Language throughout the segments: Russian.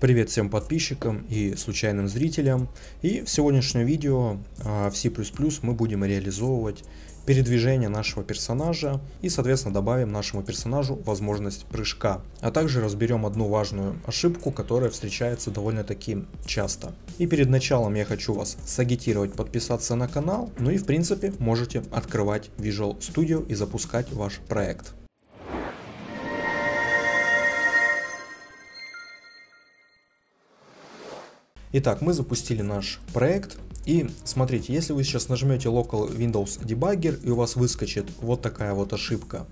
Привет всем подписчикам и случайным зрителям, и в сегодняшнем видео в C++ мы будем реализовывать передвижение нашего персонажа и, соответственно, добавим нашему персонажу возможность прыжка, а также разберем одну важную ошибку, которая встречается довольно-таки часто. И перед началом я хочу вас сагитировать подписаться на канал, ну и в принципе можете открывать Visual Studio и запускать ваш проект. Итак, мы запустили наш проект, и смотрите, если вы сейчас нажмете Local Windows Debugger и у вас выскочит вот такая вот ошибка,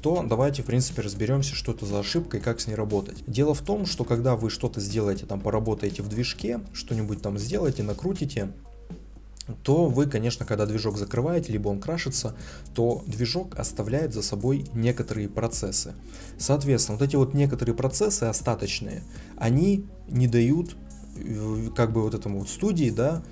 то давайте в принципе разберемся, что это за ошибка и как с ней работать. Дело в том, что когда вы что-то сделаете, там поработаете в движке, что-нибудь там сделаете, накрутите, то вы, конечно, когда движок закрываете, либо он крашится, то движок оставляет за собой некоторые процессы. Соответственно, вот эти вот некоторые процессы остаточные, они не дают как бы вот этому вот студии, да,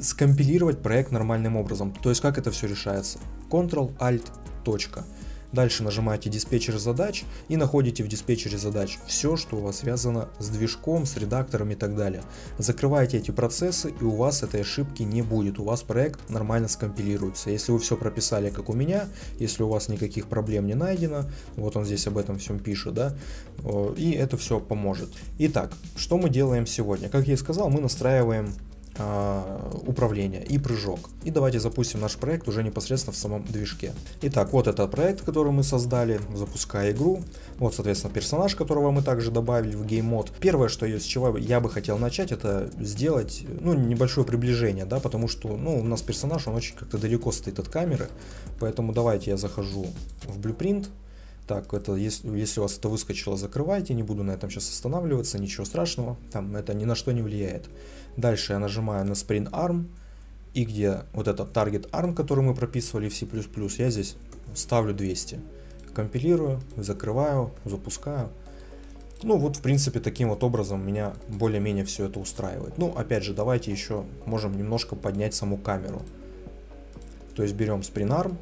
скомпилировать проект нормальным образом. То есть как это все решается? Ctrl-Alt, точка. Дальше нажимаете диспетчер задач и находите в диспетчере задач все, что у вас связано с движком, с редактором и так далее. Закрываете эти процессы, и у вас этой ошибки не будет. У вас проект нормально скомпилируется. Если вы все прописали, как у меня, если у вас никаких проблем не найдено, вот он здесь об этом всем пишет, да, и это все поможет. Итак, что мы делаем сегодня? Как я и сказал, мы настраиваем управление и прыжок. И давайте запустим наш проект уже непосредственно в самом движке. Итак, вот это проект, который мы создали, запуская игру. Вот, соответственно, персонаж, которого мы также добавили в гейммод. Первое, что с чего я бы хотел начать, это сделать, ну, небольшое приближение, да, потому что, ну, у нас персонаж, он очень как-то далеко стоит от камеры, поэтому давайте я захожу в Blueprint. Так, это, если у вас это выскочило, закрывайте, не буду на этом сейчас останавливаться, ничего страшного, там это ни на что не влияет. Дальше я нажимаю на SpringArm, и где вот этот TargetArm, который мы прописывали в C++, я здесь ставлю 200. Компилирую, закрываю, запускаю. Ну вот, в принципе, таким вот образом меня более-менее все это устраивает. Ну, опять же, давайте еще можем немножко поднять саму камеру. То есть берем SpringArm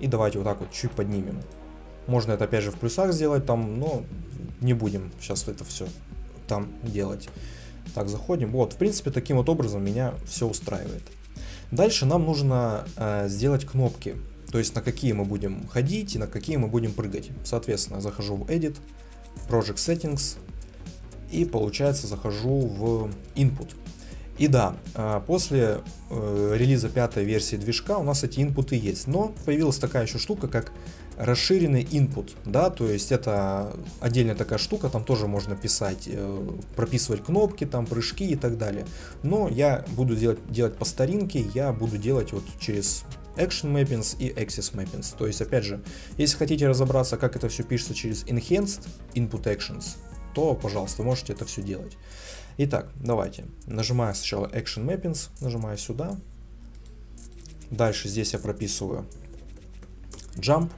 и давайте вот так вот чуть поднимем. Можно это опять же в плюсах сделать, там, но не будем сейчас это все там делать. Так, заходим. Вот, в принципе, таким вот образом меня все устраивает. Дальше нам нужно сделать кнопки, то есть на какие мы будем ходить и на какие мы будем прыгать. Соответственно, захожу в Edit, Project Settings и, получается, захожу в Input. И да, после релиза 5-й версии движка у нас эти инпуты есть, но появилась такая еще штука, как расширенный input, да, то есть это отдельная такая штука, там тоже можно писать, прописывать кнопки, там прыжки и так далее. Но я буду делать по старинке, я буду делать вот через Action Mappings и Axis Mappings. То есть, опять же, если хотите разобраться, как это все пишется через Enhanced Input Actions, то, пожалуйста, можете это все делать. Итак, давайте, нажимаю сначала Action Mappings, нажимаю сюда, дальше здесь я прописываю Jump,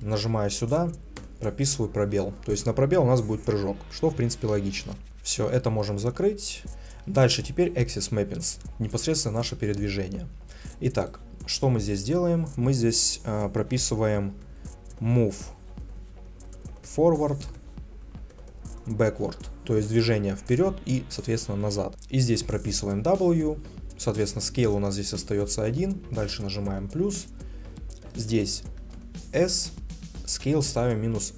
нажимаю сюда, прописываю пробел, то есть на пробел у нас будет прыжок, что в принципе логично. Все, это можем закрыть. Дальше теперь Axis Mappings, непосредственно наше передвижение. Итак, что мы здесь делаем? Мы здесь прописываем Move Forward Backward, то есть движение вперед и, соответственно, назад. И здесь прописываем W, соответственно, Scale у нас здесь остается 1, дальше нажимаем плюс, здесь S, Scale ставим минус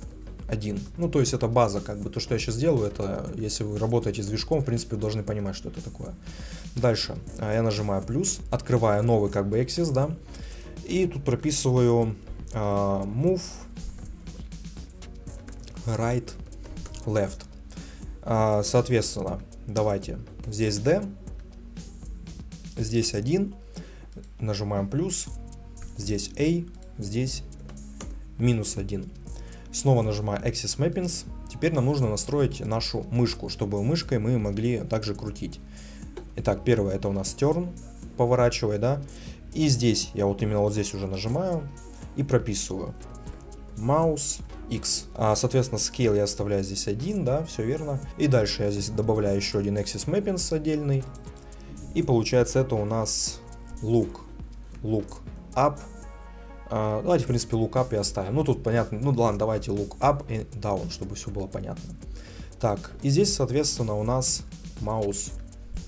1. Ну, то есть это база, как бы, то, что я сейчас делаю, это, если вы работаете с движком, в принципе, должны понимать, что это такое. Дальше я нажимаю плюс, открываю новый, как бы, Axis, да, и тут прописываю Move Right Left. Соответственно, давайте, здесь D, здесь 1, нажимаем плюс, здесь A, здесь минус 1. Снова нажимаю Axis Mappings. Теперь нам нужно настроить нашу мышку, чтобы мышкой мы могли также крутить. Итак, первое это у нас turn, поворачивай, да. И здесь, я вот именно вот здесь уже нажимаю и прописываю Mouse X. Соответственно, Scale я оставляю здесь 1, да, все верно. И дальше я здесь добавляю еще один Axis Mappings отдельный. И получается это у нас Look Up. Давайте, в принципе, Look Up и оставим. Ну, тут понятно. Ну, ладно, давайте Look Up и Down, чтобы все было понятно. Так, и здесь, соответственно, у нас Mouse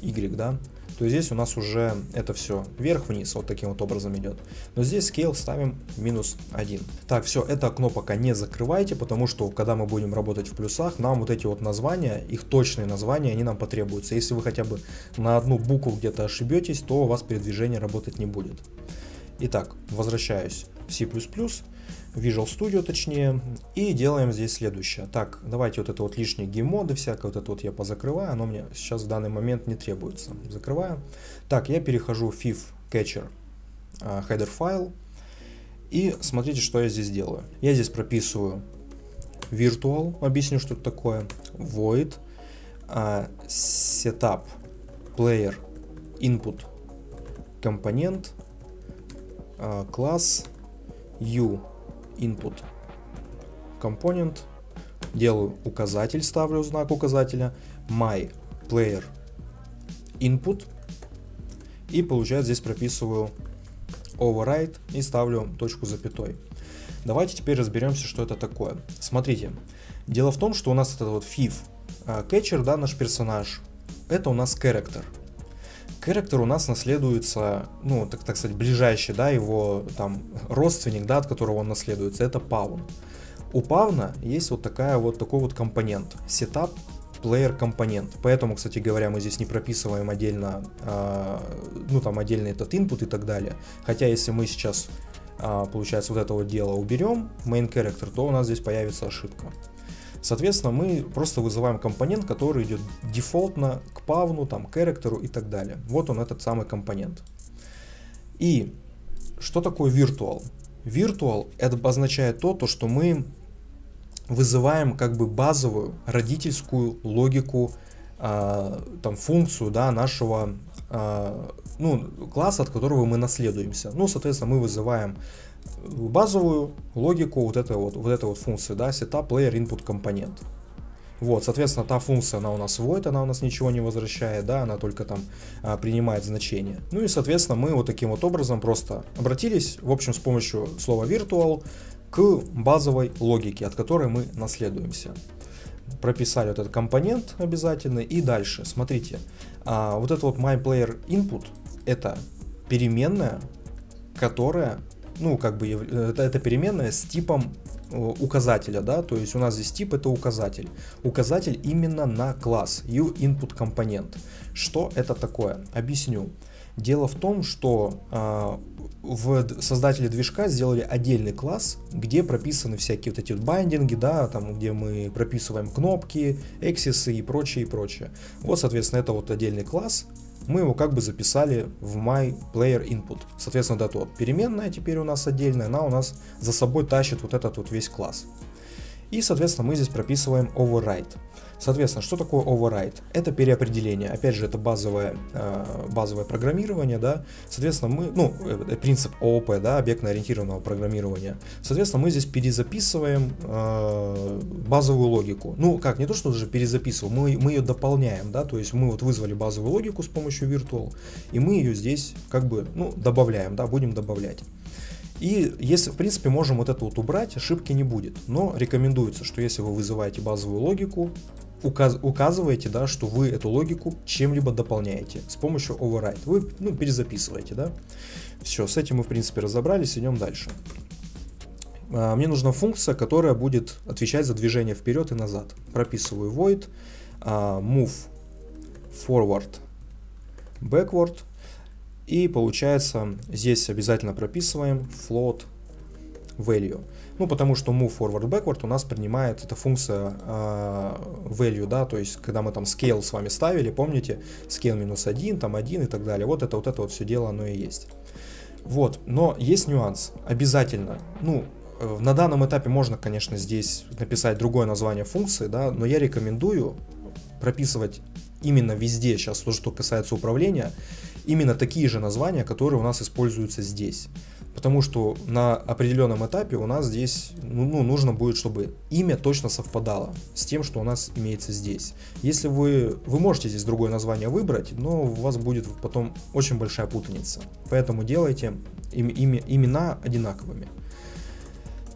Y, да, то здесь у нас уже это все вверх-вниз, вот таким вот образом идет. Но здесь scale ставим -1. Так, все, это окно пока не закрывайте, потому что, когда мы будем работать в плюсах, нам вот эти вот названия, их точные названия, они нам потребуются. Если вы хотя бы на одну букву где-то ошибетесь, то у вас передвижение работать не будет. Итак, возвращаюсь в C++, Visual Studio точнее, и делаем здесь следующее. Так, давайте вот это вот лишние геймоды, всякое вот это вот я позакрываю, оно мне сейчас в данный момент не требуется. Закрываю. Так, я перехожу в FIF Catcher header файл, и смотрите, что я здесь делаю. Я здесь прописываю Virtual, объясню, что это такое, Void, Setup Player Input Component, класс U Input Component, делаю указатель, ставлю знак указателя, My Player Input, и получается здесь прописываю Override и ставлю точку запятой. Давайте теперь разберемся, что это такое. Смотрите, дело в том, что у нас этот вот FIF Catcher, да, наш персонаж, это у нас Character. Character у нас наследуется, ну, так сказать, ближайший, да, его там родственник, да, от которого он наследуется, это Pawn. У Pawn есть вот такой вот компонент, Setup Player Component. Поэтому, кстати говоря, мы здесь не прописываем отдельно, ну, там, отдельный этот input и так далее. Хотя, если мы сейчас, получается, вот этого дела уберем, Main Character, то у нас здесь появится ошибка. Соответственно, мы просто вызываем компонент, который идет дефолтно к павну, там, характеру и так далее. Вот он, этот самый компонент. И что такое Virtual? Virtual это обозначает то, что мы вызываем как бы базовую родительскую логику, там, функцию, да, нашего ну, класса, от которого мы наследуемся. Ну, соответственно, мы вызываем базовую логику вот этой вот функции, да, setup player input component. Вот, соответственно, та функция, она у нас void, она у нас ничего не возвращает, да, она только там принимает значение. Ну и, соответственно, мы вот таким вот образом просто обратились, в общем, с помощью слова virtual к базовой логике, от которой мы наследуемся. Прописали вот этот компонент обязательно и дальше, смотрите, вот этот вот my player input это переменная, которая, ну, как бы, это переменная с типом указателя, да, то есть у нас здесь тип это указатель. Указатель именно на класс U Input Component. Что это такое? Объясню. Дело в том, что в создатели движка сделали отдельный класс, где прописаны всякие вот эти вот байдинги, да, там, где мы прописываем кнопки, эксисы и прочее, и прочее. Вот, соответственно, это вот отдельный класс. Мы его как бы записали в myPlayerInput. Соответственно, да, то переменная теперь у нас отдельная, она у нас за собой тащит вот этот вот весь класс. И, соответственно, мы здесь прописываем Override. Соответственно, что такое Override? Это переопределение. Опять же, это базовое программирование, да. Соответственно, мы, ну, принцип ООП, да, объектно-ориентированного программирования. Соответственно, мы здесь перезаписываем базовую логику. Ну, как, не то, что даже перезаписываем, мы ее дополняем, да. То есть мы вот вызвали базовую логику с помощью Virtual, и мы ее здесь как бы, ну, добавляем, да, будем добавлять. И если, в принципе, можем вот это вот убрать, ошибки не будет. Но рекомендуется, что если вы вызываете базовую логику, указываете, да, что вы эту логику чем-либо дополняете с помощью override. Вы, ну, перезаписываете, да. Все, с этим мы, в принципе, разобрались, идем дальше. Мне нужна функция, которая будет отвечать за движение вперед и назад. Прописываю void, move forward, backward. И получается, здесь обязательно прописываем float value. Ну, потому что move forward backward у нас принимает эта функция value, да, то есть, когда мы там scale с вами ставили, помните, scale -1, там 1 и так далее. Вот это вот все дело, оно и есть. Вот, но есть нюанс. Обязательно, ну, на данном этапе можно, конечно, здесь написать другое название функции, да, но я рекомендую прописывать именно везде сейчас то, что касается управления, именно такие же названия, которые у нас используются здесь. Потому что на определенном этапе у нас здесь, ну, нужно будет, чтобы имя точно совпадало с тем, что у нас имеется здесь. Если вы можете здесь другое название выбрать, но у вас будет потом очень большая путаница. Поэтому делайте имена одинаковыми.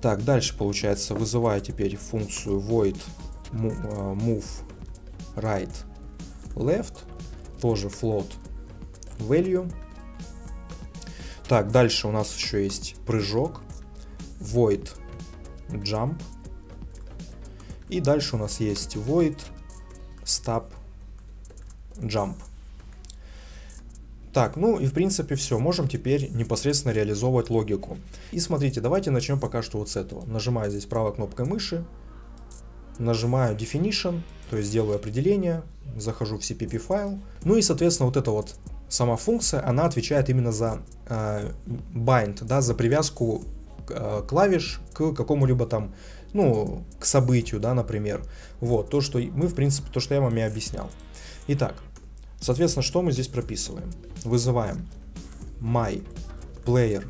Так, дальше получается, вызываю теперь функцию void move right left, тоже float value. Так, дальше у нас еще есть прыжок, void jump, и дальше у нас есть void stop jump. Так, ну и в принципе все, можем теперь непосредственно реализовывать логику. И смотрите, давайте начнем пока что вот с этого. Нажимаю здесь правой кнопкой мыши, нажимаю Definition, то есть делаю определение, захожу в CPP файл. Ну и соответственно вот эта вот сама функция, она отвечает именно за bind, да, за привязку клавиш к какому-либо там, ну, к событию, да, например. Вот, то, что мы, в принципе, то, что я вам и объяснял. Итак, соответственно, что мы здесь прописываем? Вызываем my player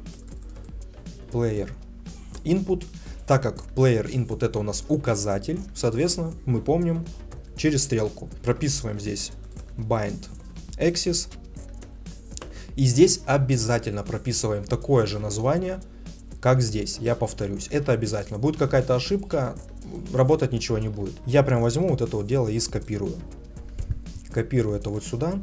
input, так как player input это у нас указатель, соответственно, мы помним через стрелку. Прописываем здесь BindAxis. И здесь обязательно прописываем такое же название, как здесь. Я повторюсь, это обязательно. Будет какая-то ошибка, работать ничего не будет. Я прям возьму вот это вот дело и скопирую. Копирую это вот сюда.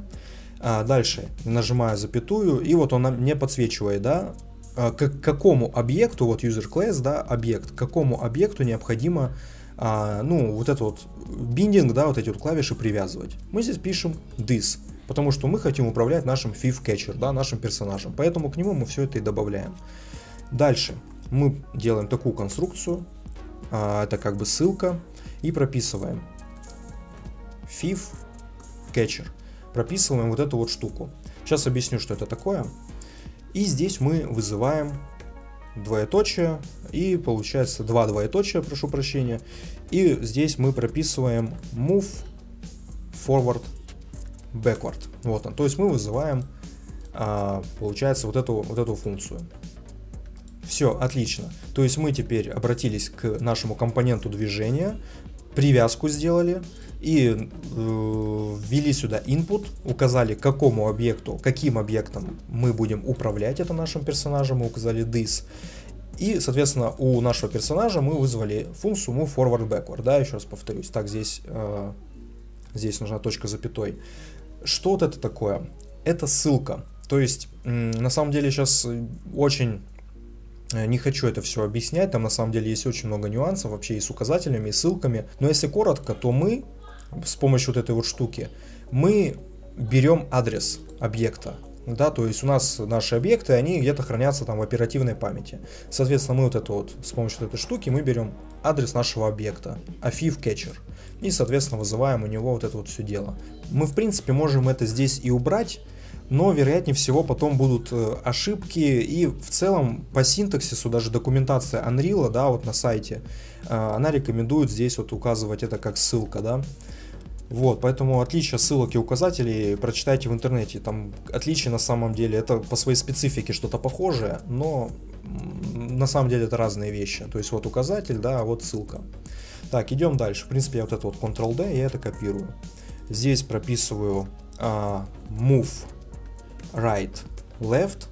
Дальше нажимаю запятую, и вот он мне подсвечивает, да, к какому объекту, вот user class, да, объект, к какому объекту необходимо, ну, вот это вот биндинг, да, вот эти вот клавиши привязывать. Мы здесь пишем this, потому что мы хотим управлять нашим FIF Catcher, да, нашим персонажем. Поэтому к нему мы все это и добавляем. Дальше мы делаем такую конструкцию, это как бы ссылка, и прописываем FIF Catcher. Прописываем вот эту вот штуку. Сейчас объясню, что это такое. И здесь мы вызываем двоеточие, и получается два двоеточия, прошу прощения. И здесь мы прописываем Move Forward Backward. Вот он. То есть мы вызываем, получается, вот эту функцию. Все, отлично. То есть мы теперь обратились к нашему компоненту движения, привязку сделали и ввели сюда input, указали, к какому объекту, каким объектом мы будем управлять это нашим персонажем, мы указали this. И, соответственно, у нашего персонажа мы вызвали функцию move forward backward. Да, еще раз повторюсь. Так, здесь нужна точка запятой. Что вот это такое? Это ссылка. То есть, на самом деле, сейчас очень не хочу это все объяснять. Там, на самом деле, есть очень много нюансов вообще и с указателями, и ссылками. Но если коротко, то мы с помощью вот этой вот штуки, мы берем адрес объекта. Да, то есть у нас наши объекты, они где-то хранятся там в оперативной памяти. Соответственно, мы вот это вот, с помощью вот этой штуки, мы берем адрес нашего объекта, FIF Catcher, и, соответственно, вызываем у него вот это вот все дело. Мы, в принципе, можем это здесь и убрать, но, вероятнее всего, потом будут ошибки, и в целом по синтаксису даже документация Unreal, да, вот на сайте, она рекомендует здесь вот указывать это как ссылка, да. Вот, поэтому отличие ссылок и указателей прочитайте в интернете. Там отличие на самом деле, это по своей специфике что-то похожее, но на самом деле это разные вещи. То есть вот указатель, да, вот ссылка. Так, идем дальше. В принципе, я вот это вот Ctrl-D, я это копирую. Здесь прописываю Move Right Left,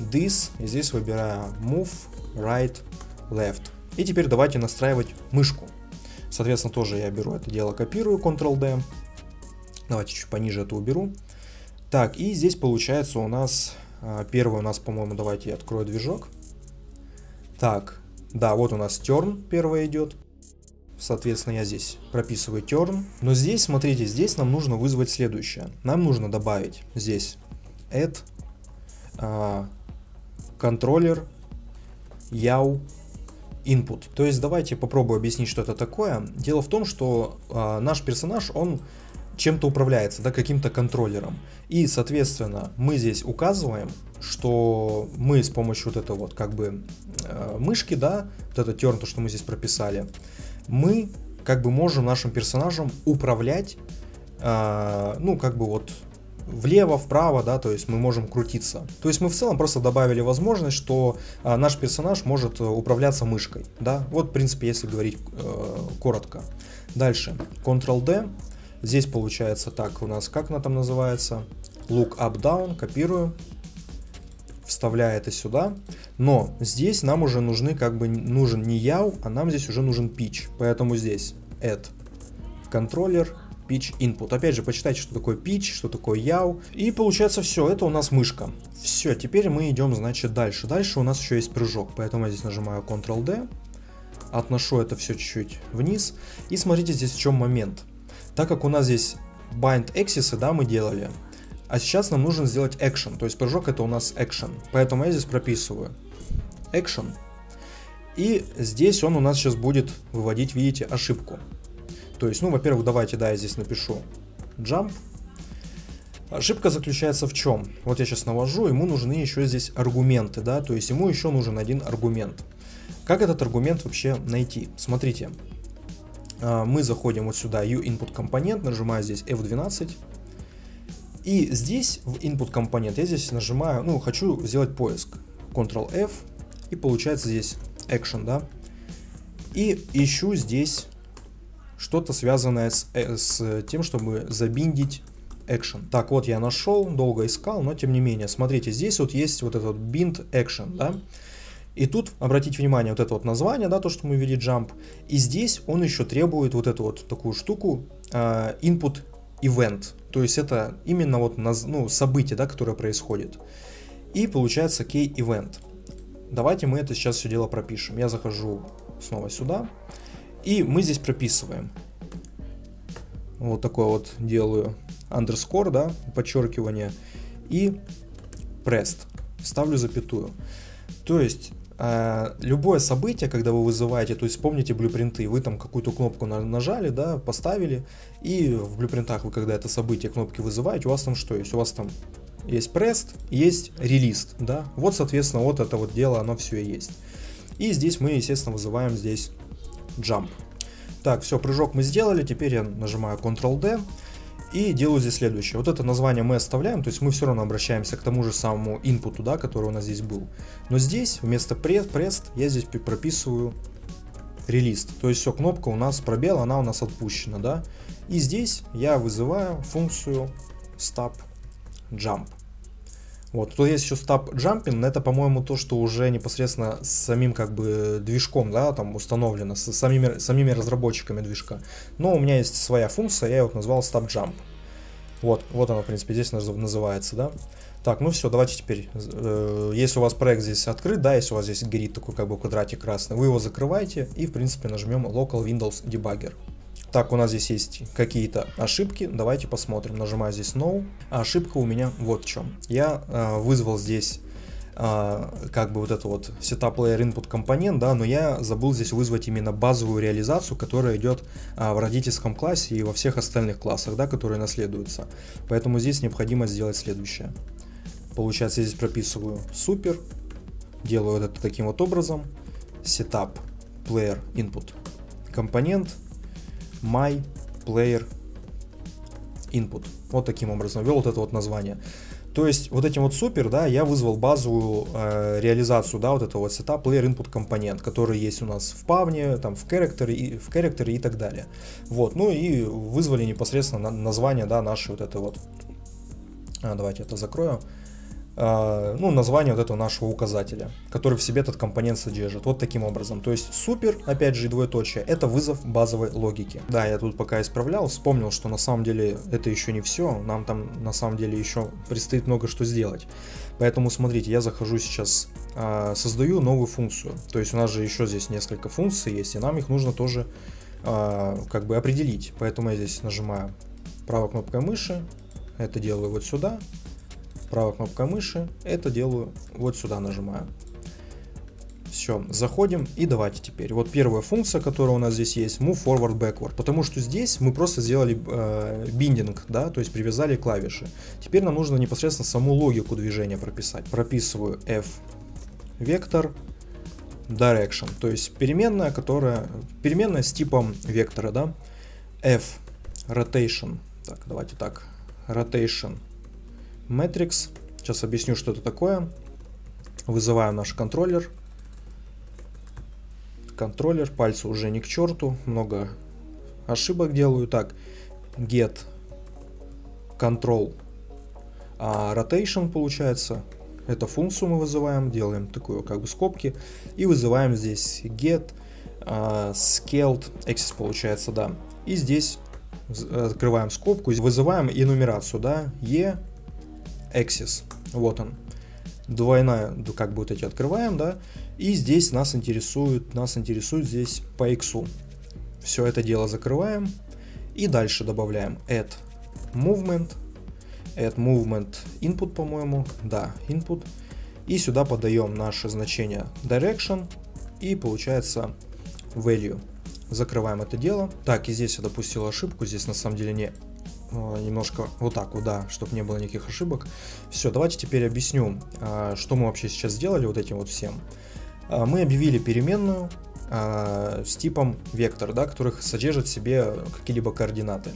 This, и здесь выбираю Move Right Left. И теперь давайте настраивать мышку. Соответственно, тоже я беру это дело, копирую, Ctrl-D. Давайте чуть пониже это уберу. Так, и здесь получается у нас... Первый у нас, по-моему, давайте я открою движок. Так, да, вот у нас turn первый идет. Соответственно, я здесь прописываю turn. Но здесь, смотрите, здесь нам нужно вызвать следующее. Нам нужно добавить здесь Add Controller Yaw Input. То есть давайте попробую объяснить, что это такое. Дело в том, что наш персонаж, он чем-то управляется, да, каким-то контроллером. И, соответственно, мы здесь указываем, что мы с помощью вот этой вот как бы мышки, да, вот это turn, то, что мы здесь прописали, мы как бы можем нашим персонажем управлять, ну, как бы вот влево, вправо, да, то есть мы можем крутиться. То есть мы в целом просто добавили возможность, что наш персонаж может управляться мышкой, да. Вот, в принципе, если говорить коротко. Дальше, Ctrl-D. Здесь получается так, у нас, как она там называется, Look Up Down, копирую, вставляю это сюда. Но здесь нам уже нужны, как бы, нужен не Yaw, а нам здесь уже нужен Pitch. Поэтому здесь Add Controller Pitch Input. Опять же, почитайте, что такое Pitch, что такое Yaw. И получается все, это у нас мышка. Все, теперь мы идем, значит, дальше. Дальше у нас еще есть прыжок, поэтому я здесь нажимаю Ctrl-D, отношу это все чуть-чуть вниз. И смотрите, здесь в чем момент. Так как у нас здесь BindAxis, да, мы делали, а сейчас нам нужно сделать Action, то есть прыжок это у нас Action. Поэтому я здесь прописываю Action. И здесь он у нас сейчас будет выводить, видите, ошибку. То есть, ну, во-первых, давайте, да, я здесь напишу Jump. Ошибка заключается в чем? Вот я сейчас навожу, ему нужны еще здесь аргументы, да, то есть ему еще нужен один аргумент. Как этот аргумент вообще найти? Смотрите, мы заходим вот сюда, U Input Component, нажимаю здесь F12. И здесь в Input Component я здесь нажимаю, ну, хочу сделать поиск. Ctrl-F, и получается здесь Action, да. И ищу здесь что-то связанное с тем, чтобы забиндить Action. Так, вот я нашел, долго искал, но тем не менее. Смотрите, здесь вот есть вот этот Bind Action, да. И тут, обратите внимание, вот это вот название, да, то, что мы ввели Jump. И здесь он еще требует вот эту вот такую штуку, Input Event. То есть это именно вот, ну, событие, да, которое происходит. И получается Key Event. Давайте мы это сейчас все дело пропишем. Я захожу снова сюда. И мы здесь прописываем. Вот такое вот делаю underscore, да, подчеркивание. И Pressed. Ставлю запятую. То есть любое событие, когда вы вызываете, то есть помните блюпринты, вы там какую-то кнопку нажали, да, поставили, и в блюпринтах вы, когда это событие кнопки вызываете, у вас там что есть? У вас там есть Pressed, есть Released, да, вот, соответственно, вот это вот дело, оно все и есть. И здесь мы, естественно, вызываем здесь Jump. Так, все, прыжок мы сделали, теперь я нажимаю Ctrl-D. И делаю здесь следующее. Вот это название мы оставляем, то есть мы все равно обращаемся к тому же самому input, да, который у нас здесь был. Но здесь вместо Pressed я здесь прописываю Released. То есть все, кнопка у нас пробел, она у нас отпущена, да. И здесь я вызываю функцию Stop Jump. Вот, тут есть еще Stop Jumping, это, по-моему, то, что уже непосредственно с самим как бы движком, да, там установлено, с самими разработчиками движка. Но у меня есть своя функция, я ее вот назвал Stop Jump. Вот, вот она, в принципе, здесь называется, да. Так, ну все, давайте теперь, если у вас проект здесь открыт, да, если у вас здесь горит такой как бы квадратик красный, вы его закрываете и, в принципе, нажмем Local Windows Debugger. Так, у нас здесь есть какие-то ошибки, давайте посмотрим. Нажимаю здесь No, а ошибка у меня вот в чем. Я вызвал здесь как бы вот это вот Setup Player Input Component, да, но я забыл здесь вызвать именно базовую реализацию, которая идет в родительском классе и во всех остальных классах, да, которые наследуются. Поэтому здесь необходимо сделать следующее. Получается, я здесь прописываю Super, делаю это таким вот образом. Setup Player Input Component My Player Input. Вот таким образом ввел вот это вот название. То есть вот этим вот супер, да, я вызвал базовую реализацию, да, вот этого вот Setup Player Input Component, который есть у нас в Pawn, там в Character и так далее. Вот, ну и вызвали непосредственно название, да, нашей вот этой вот. Давайте это закрою. Ну, название вот этого нашего указателя, который в себе этот компонент содержит. Вот таким образом. То есть супер, опять же, двоеточие, это вызов базовой логики. Да, я тут пока исправлял, вспомнил, что на самом деле это еще не все. Нам там на самом деле еще предстоит много что сделать. Поэтому смотрите, я захожу сейчас, создаю новую функцию. То есть у нас же еще здесь несколько функций есть, и нам их нужно тоже как бы определить. Поэтому я здесь нажимаю правой кнопкой мыши, это делаю вот сюда. Правой кнопкой мыши, это делаю вот сюда, нажимаю. Все, заходим и давайте теперь. Вот первая функция, которая у нас здесь есть, Move Forward Backward, потому что здесь мы просто сделали биндинг, да, то есть привязали клавиши. Теперь нам нужно непосредственно саму логику движения прописать. Прописываю F вектор Direction, то есть переменная, которая переменная с типом вектора, да. F Rotation, так, давайте так, Rotation Matrix. Сейчас объясню, что это такое. Вызываем наш контроллер. Контроллер, пальцы уже не к черту, много ошибок делаю. Так, Get Control Rotation получается. Эту функцию мы вызываем, делаем такую как бы скобки и вызываем здесь Get Scaled Axis получается, да. И здесь открываем скобку, вызываем энумерацию, да, E-axis, вот он, двойная, как бы вот эти открываем, да, и здесь нас интересует здесь по X. Все это дело закрываем и дальше добавляем AddMovementInput, по-моему, да, Input, и сюда подаем наше значение Direction и получается Value. Закрываем это дело. Так, и здесь я допустил ошибку. Здесь на самом деле немножко вот так вот, да, чтобы не было никаких ошибок. Все, давайте теперь объясню, что мы вообще сейчас сделали вот этим вот всем. Мы объявили переменную с типом вектор, да, которых содержит в себе какие-либо координаты.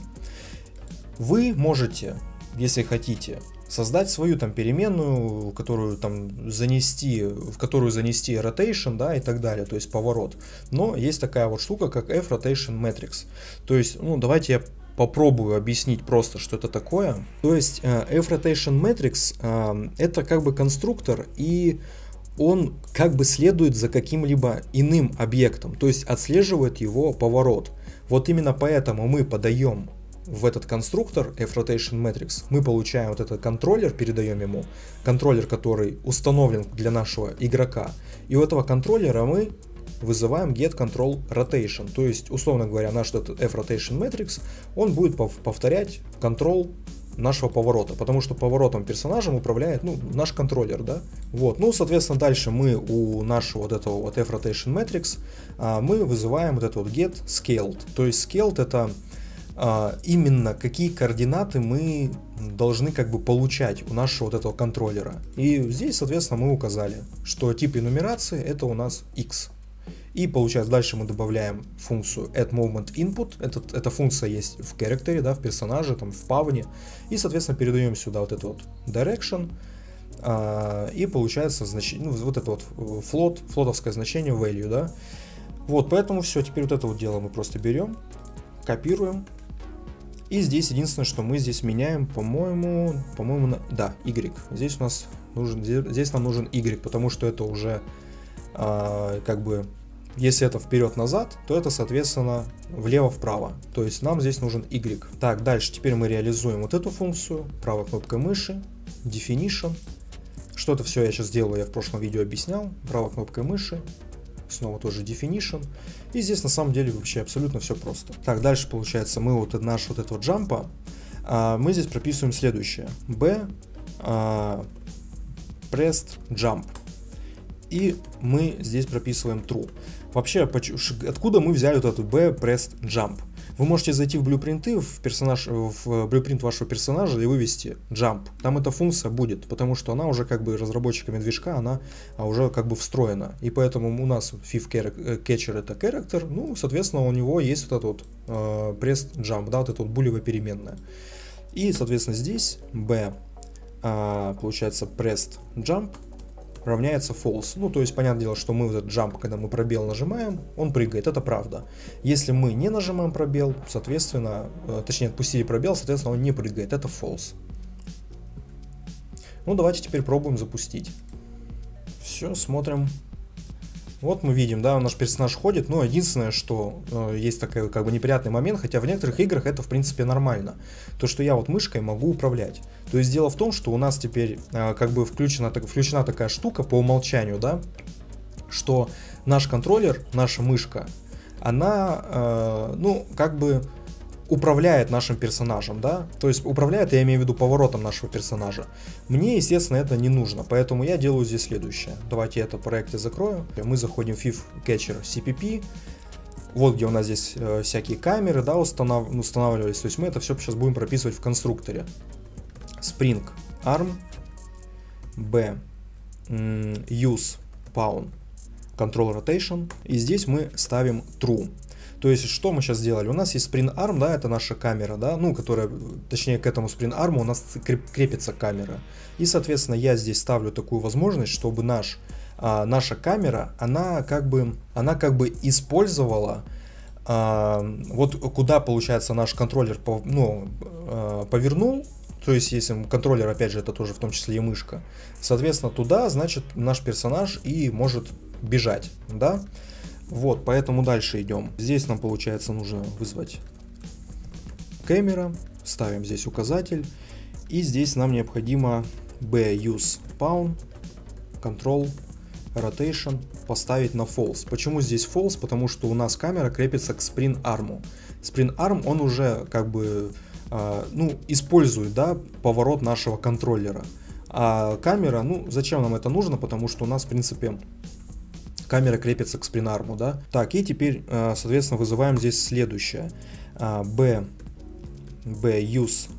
Вы можете, если хотите, создать свою там переменную, которую там занести, в которую занести rotation, да, и так далее, то есть поворот. Но есть такая вот штука, как F Rotation Matrix. То есть, ну, давайте я попробую объяснить просто, что это такое. То есть F Rotation Matrix это как бы конструктор, и он как бы следует за каким-либо иным объектом, то есть отслеживает его поворот. Вот именно поэтому мы подаем в этот конструктор F-Rotation Matrix, мы получаем вот этот контроллер, передаем ему контроллер, который установлен для нашего игрока, и у этого контроллера мы вызываем Get Control Rotation, то есть, условно говоря, наш этот F-Rotation Matrix, он будет повторять Control нашего поворота, потому что поворотом персонажем управляет, ну, наш контроллер, да, вот, ну, соответственно, дальше мы у нашего вот этого вот F-Rotation Matrix мы вызываем вот этот вот Get Scaled, то есть Scaled это именно какие координаты мы должны как бы получать у нашего вот этого контроллера. И здесь, соответственно, мы указали, что тип энумерации это у нас X. И получается, дальше мы добавляем функцию AddMovementInput. Эта функция есть в Character, да, в персонаже, там, в павне. И, соответственно, передаем сюда вот этот вот Direction. И получается значение, ну, вот это вот float, флотовское значение Value, да. Вот, поэтому все, теперь вот это вот дело мы просто берем, копируем. И здесь единственное, что мы здесь меняем, по-моему, да, Y. Здесь у нас нам нужен Y, потому что это уже как бы, если это вперед-назад, то это, соответственно, влево-вправо. То есть нам здесь нужен Y. Так, дальше теперь мы реализуем вот эту функцию. Правой кнопкой мыши, Definition. Что-то все я сейчас делаю, я в прошлом видео объяснял. Правой кнопкой мыши. Снова тоже Definition. И здесь на самом деле вообще абсолютно все просто. Так, дальше получается мы вот наш вот этого джампа, мы здесь прописываем следующее. B Pressed Jump. И мы здесь прописываем True. Вообще, откуда мы взяли вот эту B Pressed Jump? Вы можете зайти в блюпринты, в блюпринт вашего персонажа и вывести Jump. Там эта функция будет, потому что она уже как бы разработчиками движка, она уже как бы встроена. И поэтому у нас FIF Catcher это Character, ну, соответственно, у него есть вот этот вот Pressed Jump, да, вот эта вот булевая переменная. И, соответственно, здесь B, получается, Pressed Jump равняется false. Ну, то есть, понятное дело, что мы вот этот jump, когда мы пробел нажимаем, он прыгает, это правда. Если мы не нажимаем пробел, соответственно, точнее, отпустили пробел, соответственно, он не прыгает, это false. Ну, давайте теперь пробуем запустить. Все, смотрим. Вот мы видим, да, наш персонаж ходит, но единственное, что есть такой как бы неприятный момент, хотя в некоторых играх это в принципе нормально, то что я вот мышкой могу управлять. То есть дело в том, что у нас теперь как бы включена такая штука по умолчанию, да, что наш контроллер, наша мышка, она, ну, как бы управляет нашим персонажем, да, то есть управляет, я имею в виду, поворотом нашего персонажа. Мне, естественно, это не нужно, поэтому я делаю здесь следующее. Давайте я это в проекте закрою. Мы заходим в FIF Catcher CPP, вот где у нас здесь всякие камеры, да, устанавливались, то есть мы это все сейчас будем прописывать в конструкторе. SpringArm, B, Use Pawn Control Rotation, и здесь мы ставим True. То есть, что мы сейчас сделали? У нас есть SpringArm, да, это наша камера, да, ну, которая, точнее, к этому SpringArm у нас крепится камера. И, соответственно, я здесь ставлю такую возможность, чтобы наша камера, она как бы использовала, вот куда, получается, наш контроллер повернул. То есть, если контроллер, опять же, это тоже в том числе и мышка, соответственно, туда, значит, наш персонаж и может бежать, да. Вот, поэтому дальше идем. Здесь нам, получается, нужно вызвать Camera, ставим здесь указатель, и здесь нам необходимо B Use Pawn Control Rotation поставить на false. Почему здесь false? Потому что у нас камера крепится к SpringArm. SpringArm он уже как бы использует, да, поворот нашего контроллера. А камера, зачем нам это нужно? Потому что у нас, в принципе, камера крепится к SpringArm, да. Так, и теперь, соответственно, вызываем здесь следующее. B Use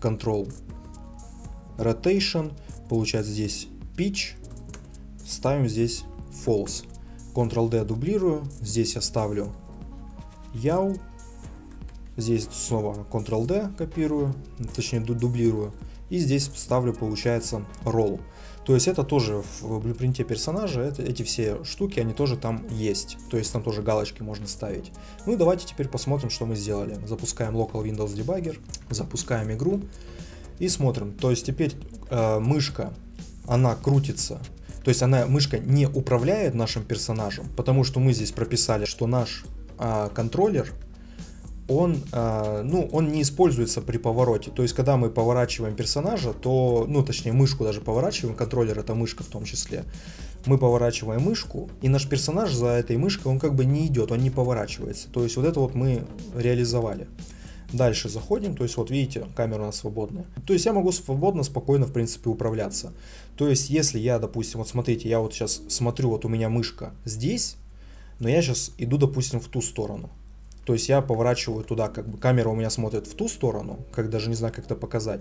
Control Rotation. Получается здесь Pitch. Ставим здесь false. Ctrl-D дублирую. Здесь я ставлю Yaw. Здесь снова Ctrl-D копирую, точнее дублирую. И здесь ставлю, получается, roll. То есть это тоже в блюпринте персонажа, эти все штуки, они тоже там есть. То есть там тоже галочки можно ставить. Ну и давайте теперь посмотрим, что мы сделали. Запускаем Local Windows Debugger, запускаем игру и смотрим. То есть теперь мышка, она крутится. То есть мышка не управляет нашим персонажем, потому что мы здесь прописали, что наш контроллер, он не используется при повороте. То есть когда мы поворачиваем персонажа, то, точнее мышку даже поворачиваем, контроллер — это мышка в том числе. Мы поворачиваем мышку, и наш персонаж за этой мышкой, он как бы не идет, он не поворачивается. То есть вот это вот мы реализовали. Дальше заходим, то есть вот видите, камера у нас свободная. То есть я могу свободно, спокойно, в принципе, управляться. То есть если я, допустим, вот смотрите, я вот сейчас смотрю, вот у меня мышка здесь, но я сейчас иду, допустим, в ту сторону. То есть я поворачиваю туда, как бы камера у меня смотрит в ту сторону, как даже не знаю, как это показать.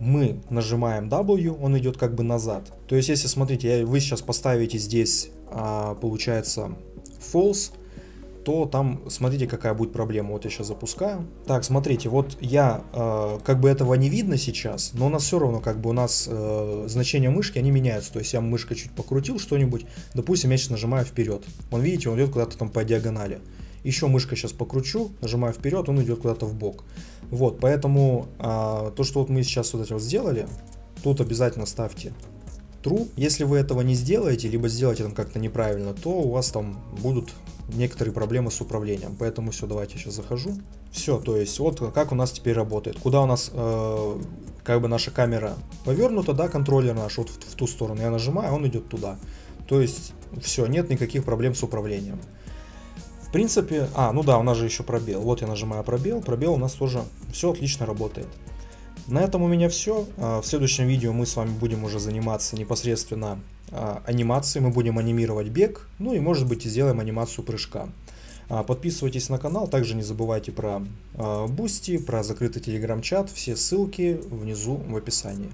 Мы нажимаем W, он идет как бы назад. То есть если, смотрите, вы сейчас поставите здесь, получается, false, то там, смотрите, какая будет проблема. Вот я сейчас запускаю. Так, смотрите, вот я, как бы этого не видно сейчас, но у нас все равно, как бы у нас значения мышки, они меняются. То есть я мышкой чуть покрутил что-нибудь, допустим, я сейчас нажимаю вперед. Он, видите, он идет куда-то там по диагонали. Еще мышкой сейчас покручу, нажимаю вперед, он идет куда-то в бок. Вот, поэтому то, что вот мы сейчас вот это вот сделали, тут обязательно ставьте true. Если вы этого не сделаете, либо сделаете там как-то неправильно, то у вас там будут некоторые проблемы с управлением. Поэтому все, давайте я сейчас захожу. Все, то есть вот как у нас теперь работает. Куда у нас как бы наша камера повернута, да, контроллер наш вот в ту сторону. Я нажимаю, он идет туда. То есть все, нет никаких проблем с управлением. В принципе, у нас же еще пробел. Вот я нажимаю пробел, пробел у нас тоже все отлично работает. На этом у меня все. В следующем видео мы с вами будем уже заниматься непосредственно анимацией. Мы будем анимировать бег, ну и может быть и сделаем анимацию прыжка. Подписывайтесь на канал, также не забывайте про Boosty, про закрытый телеграм-чат, все ссылки внизу в описании.